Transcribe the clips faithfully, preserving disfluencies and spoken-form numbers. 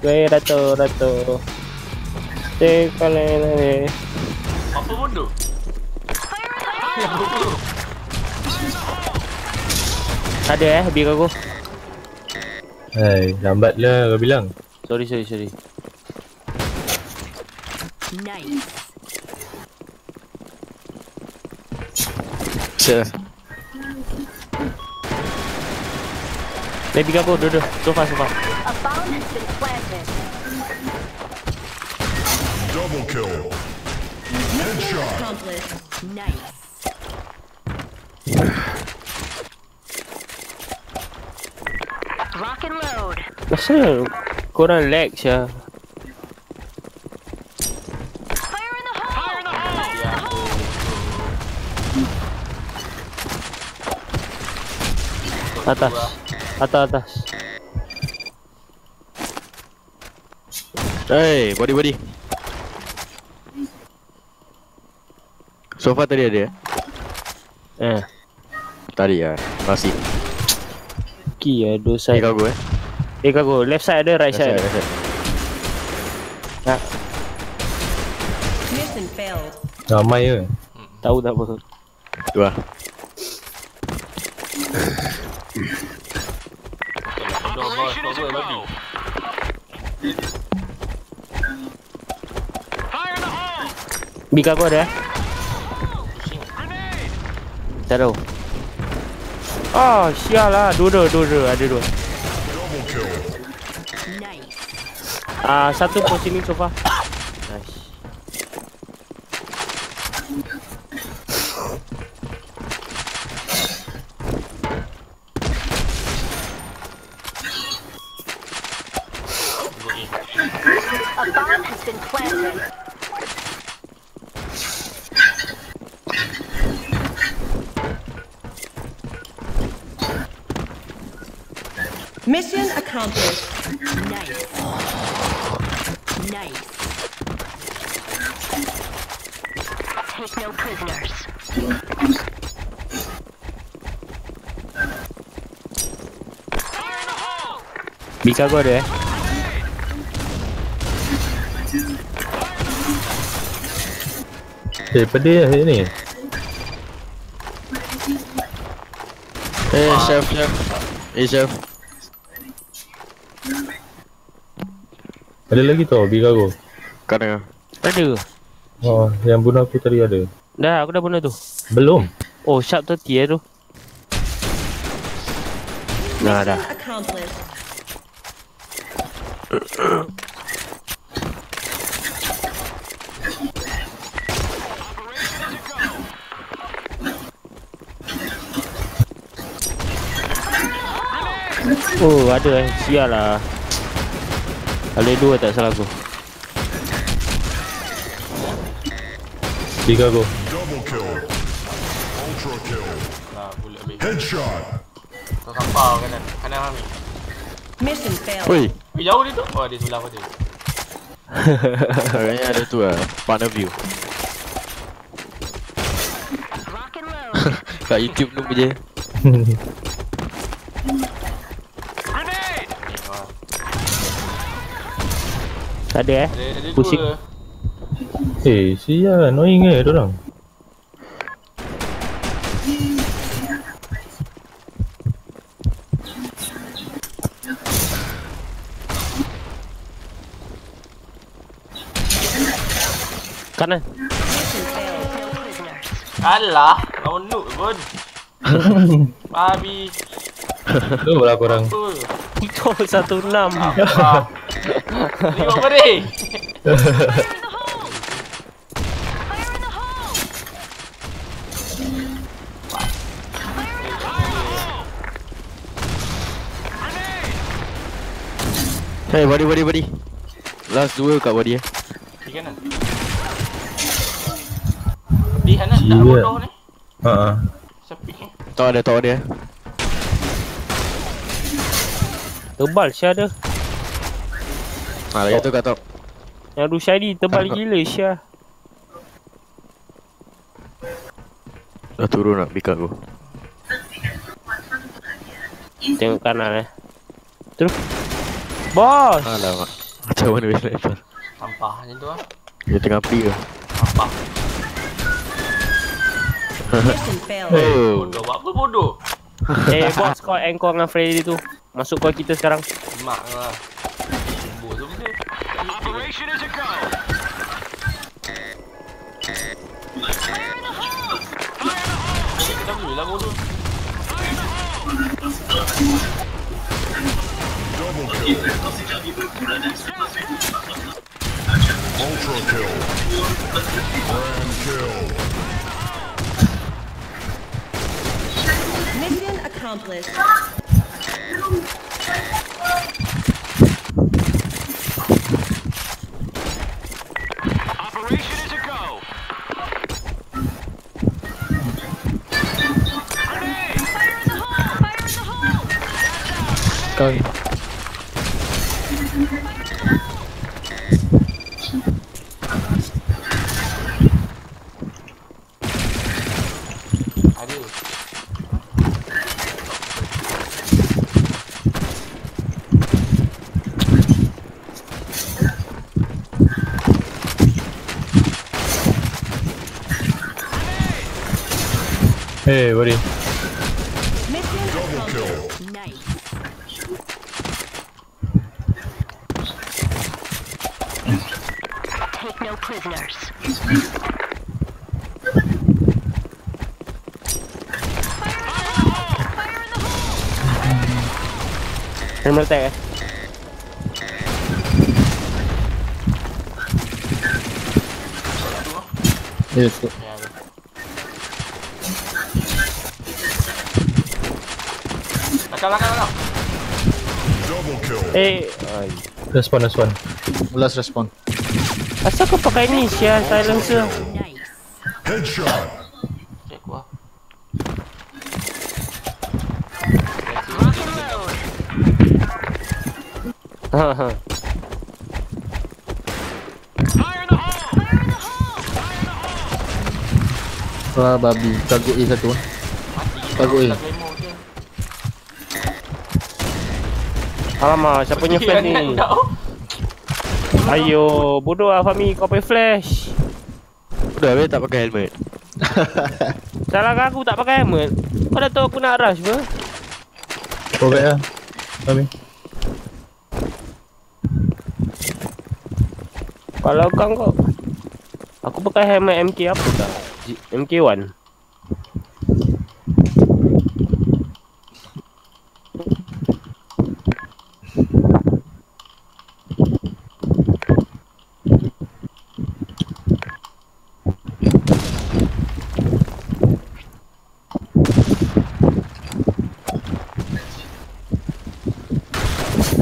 Rato, rato. Te calé. Apa bodoh? Ada eh biar aku. Hei, lambatlah kau bilang. Sorry, sorry, sorry. Nice. Sure. Dah biar aku duduk sofa sofa. Double kill. Headshot. Nice. Rock and load. Asal korang lag sia. Fire in the hole. Fire in the hole. Fire in the hole. Atas. Atas atas. Hey, body body. Sofa tadi ada. Eh. Tadi ah. Masih. Ki ya dua side. Eh kau eh. Eh kau left side ada, right side. Ha. Mission failed. Ramai ke? Tahu tak apa. Tu ah. Bika kau ada. Taruh. Ah, sial lah. Dua, dua, dua, dua. Ada dua. Ah, satu pos sini sofa. Nice. A bomb has been planted. Mission accomplished. Nice. Nice. Take no prisoners. Fire in the hole. Bika kau ada eh? Eh, pedih ni. Eh, chef, chef. Eh, chef. Ada lagi tau, bika aku. Kena. Ada ke? Oh, yang bunuh aku tadi ada. Dah, aku dah bunuh tu. Belum. Oh, sharp thirty eh tu. Nah, dah. Oh, ada eh. Sial lah. Ada dua tak salah aku. Tiga aku. Double kill. Ultra kill. Nah, boleh ambil. Headshot. Kau kapau kanan. Kanan kami. Mission fail. Oi. Jauh dia tu. Oh, dia sebelah aku tu. Kayaknya ada tu lah. Partner view. Kat YouTube dulu je. Tak ada eh. Pusing. Eh, sial, annoying eh dorang. Kanan. Alah, kau noob pun. Babi. Tu berapa orang? Kau satu enam. Ni apa ni? Hey, body body body. Last dua kat body eh. Di kanan. Di kanan tak bodoh ni. Ha ah. Sepi ni. Tak ada tak ada eh. Tebal Syah dia. Ha, lagi tu kat top. Yang Rusyadi tebal gila Syah. Dah turun nak pick aku. Tengok kanan eh. Terus. Bos. Alamak. Macam mana boleh sniper? Sampah macam tu lah. Dia tengah free ke? Sampah. Oh, bodoh buat apa bodoh? Eh, buat squad and kau dengan Freddy tu. Masuk kau kita sekarang. Mak lah. Bodoh tu benda. Operation is a go. Kita mula bodoh. Ultra kill. Grand kill. Mission accomplished. Operation is a go. Grenade! Fire in the hole! Fire in the hole! Grenade! Fire in the hole! Adios. Hey, buddy. Double kill. Nice. Take no prisoners. Fire in the hole! Fire in the hole! Fire in the hole! Fire in the hole! Yes, sir. Kalah, kalah, kalah. Eh, respon, respon. Ulas respon. Asal kau pakai ni, Syah, silencer. Headshot. Check gua. Haha. Fire in the hole! Fire in the hole! Fire in the hole! Wah, babi. Tagu A satu. Tagu A. Alamak, siapa punya flash ni? Ayo, bodoh lah Fahmi, kau pakai flash. Bodoh lah, tak pakai helmet. Salah kan aku tak pakai helmet? Kau dah tahu aku nak rush ke? Kau baik lah, Fahmi. Kalau kau kau aku pakai helmet M K apa tak? M K one.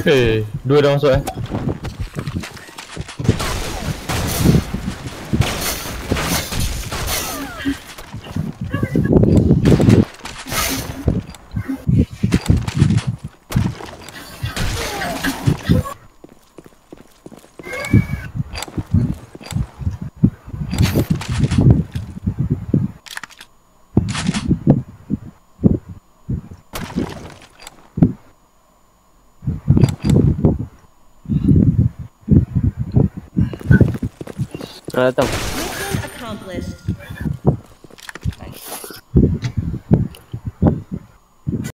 Eh, dua dah masuk eh. Mission accomplished.